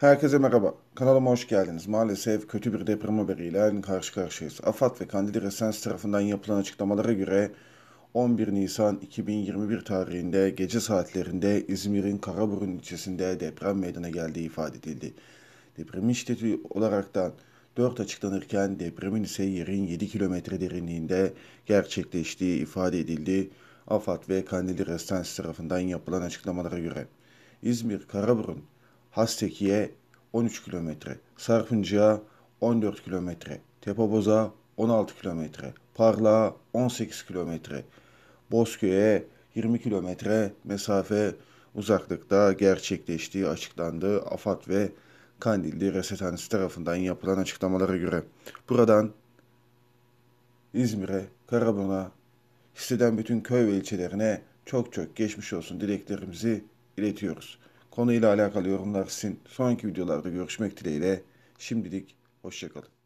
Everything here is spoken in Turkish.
Herkese merhaba, kanalıma hoş geldiniz. Maalesef kötü bir deprem haberiyle karşı karşıyayız. AFAD ve Kandilli Rasathanesi tarafından yapılan açıklamalara göre 11 Nisan 2021 tarihinde gece saatlerinde İzmir'in Karaburun ilçesinde deprem meydana geldiği ifade edildi. Depremin şiddeti olaraktan 4 açıklanırken depremin ise yerin 7 kilometre derinliğinde gerçekleştiği ifade edildi. AFAD ve Kandilli Rasathanesi tarafından yapılan açıklamalara göre İzmir, Karaburun, Hasteki'ye 13 kilometre, Sarpınca 14 kilometre, Tepeboza 16 kilometre, Parla 18 kilometre, Bozköy'e 20 kilometre mesafe uzaklıkta gerçekleştiği açıklandı. AFAD ve Kandilli Rasathanesi tarafından yapılan açıklamalara göre buradan İzmir'e, Karaburun'a, hisseden bütün köy ve ilçelerine çok geçmiş olsun dileklerimizi iletiyoruz. Konuyla alakalı yorumlar sizin. Sonraki videolarda görüşmek dileğiyle. Şimdilik hoşça kalın.